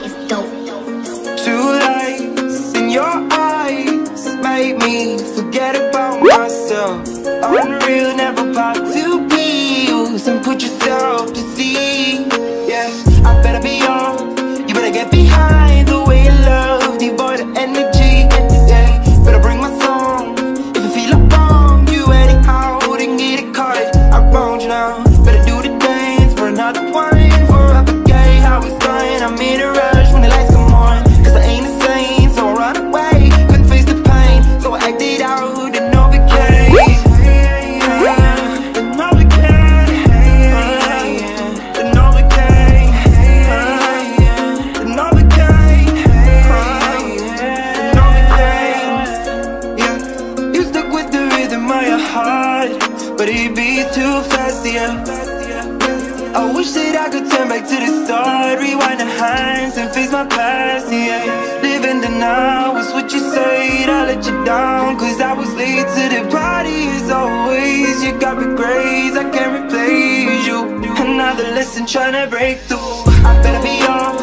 me is dope. Two lights in your eyes made me forget about myself. Unreal, never pop two pills and put yourself to sea. Yeah, I better be on. You better get behind the way you love, devoid of energy. Yeah, better bring my song. If you feel a bomb, you edit it out and get it caught. I wronged you now. Better do the dance for another one. I'm in a rush when the lights come on, cause I ain't insane, so I run away. Couldn't face the pain, so I acted out and overcame. And overcame. And overcame. And overcame. Yeah, you stuck with the rhythm of your heart, but it beats too fast, yeah. I wish that I could turn back to the start, rewind the hands and face my past, yeah. Living the now is what you said, I let you down, cause I was late to the party as always. You got me grace, I can't replace you. Another lesson trying to break through, I better be on.